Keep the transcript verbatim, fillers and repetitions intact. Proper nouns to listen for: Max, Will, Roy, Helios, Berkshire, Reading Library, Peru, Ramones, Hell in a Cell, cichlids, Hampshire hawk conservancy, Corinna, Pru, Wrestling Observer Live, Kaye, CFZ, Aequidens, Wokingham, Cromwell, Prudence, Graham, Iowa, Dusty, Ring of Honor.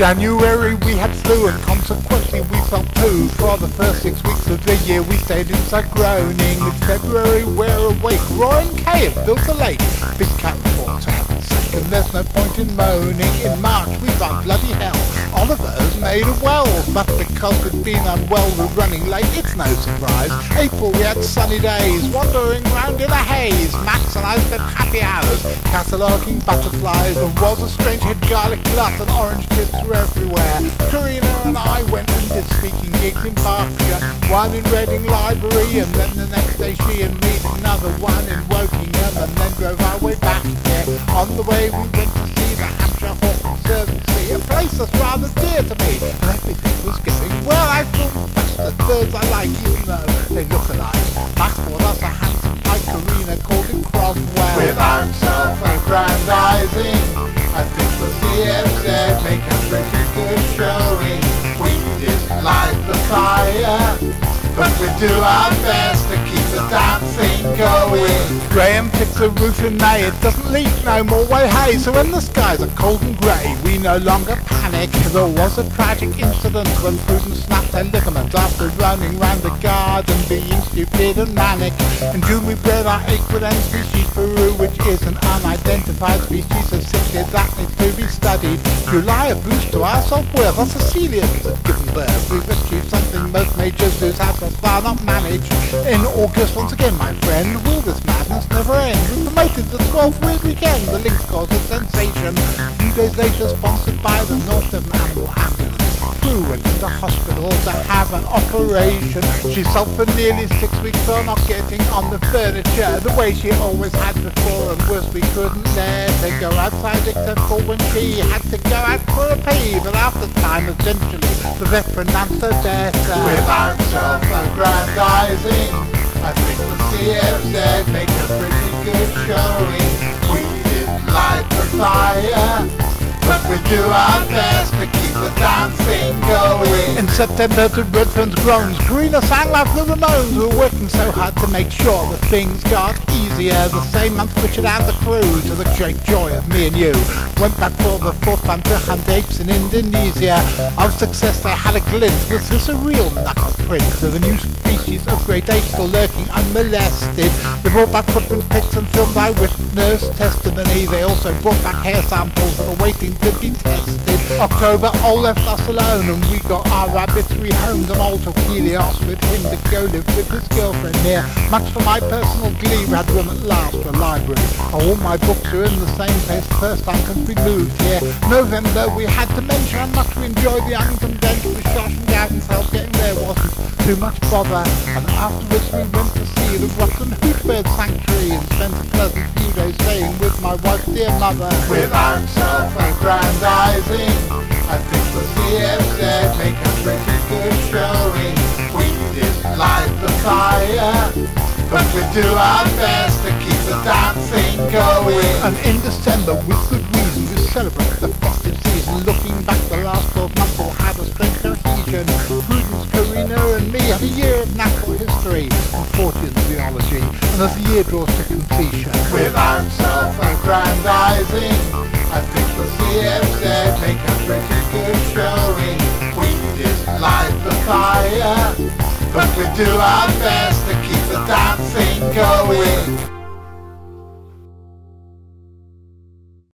January we had flu and consequently we felt poo. For the first six weeks of the year we stayed inside groaning. It's February we're awake, Roy and Kaye have built a lake. Big cat fought to heaven's sake and there's no point in moaning. In March we've had bloody hell, Oliver's made a well. But because we've been unwell we're running late, it's no surprise. April we had sunny days, wandering round in a haze. Max and I spent happy hours cataloguing butterflies. There was a strange head garlic glut and orange tips were everywhere. Corinna and I went and did speaking gigs in Berkshire, one in Reading Library, and then the next day she and me did another one in Wokingham, and then drove our way back here. On the way we went to see the Hampshire Hawk Conservancy, a place that's rather dear to me, and everything was going well. I thought that's the birds I like, even though they look alike. Max bought us a handsome pike, Corinna called him Cromwell. With self-aggrandizing, I think the C F Z make a pretty good showing. We dislike the fire, but we do our best to keep the dancing going. Graham picks a roof in May, it doesn't leak no more way hay. So when the skies are cold and grey, we no longer panic. There was a tragic incident when Prudence snapped her ligaments after running round the garden, being stupid and manic. In June we bred our Aequidens species, Peru, which is an unidentified species of cichlids that needs to be studied. July, a boost to our software, the Sicilians have given birth. We've achieved something most major zoos have for far not managed. In August, once again, my friend, will this madness never end? We promoted the twelfth weird weekend, the link caused a sensation. A few days later, sponsored by the North of Animal Ambulance, Prue went into hospital to have an operation. She sulked for nearly six weeks for not getting on the furniture the way she always had before, and worse, we couldn't let her go outside except for when she had to go out for a pee. But after time, eventually, the vet pronounced her death. Without self-aggrandizing, I think the C F Z make a pretty good showing. We didn't light the fire, but we do our best to keep the dancing going. In September, to Redfern's groans, Corinna sang like the Ramones. We were working so hard to make sure that things got easier. The same month, Richard and the crew, to the great joy of me and you, went back for the fourth time to hunt apes in Indonesia. Of success, they had a glimpse. Was this a real knuckle print of a new species of great ape still lurking unmolested? They brought back footprint pics and filmed by witness testimony. They also brought back hair samples that were waiting to be tested. October all left us alone, and we got our rabbits rehomed, and all to Helios with him to go live with his girlfriend near. Much for my personal glee, we had room at last for a library. All my books are in the same place the first time since we moved here. November we had dementia, and much we enjoyed the unconventional shosh and gab and felt getting there wasn't too much bother. And afterwards we went to see the Rotten Hootbird Sanctuary and spent a pleasant few days staying with my wife's dear mother. Without self-aggrandizing, I think the C F Z make a pretty good showing. We dislike the fire, but we do our best to keep the dancing going. And in December, with good reason, we celebrate the festive season. Looking back, the last twelve months will have a strange cohesion. Prudence, Corinna and me have a year of natural history and fortune theology. And as the year draws to completion, without self-aggrandizing, I think the C F Z make a pretty good showing. We dislike the fire, but we do our best to keep the dancing going.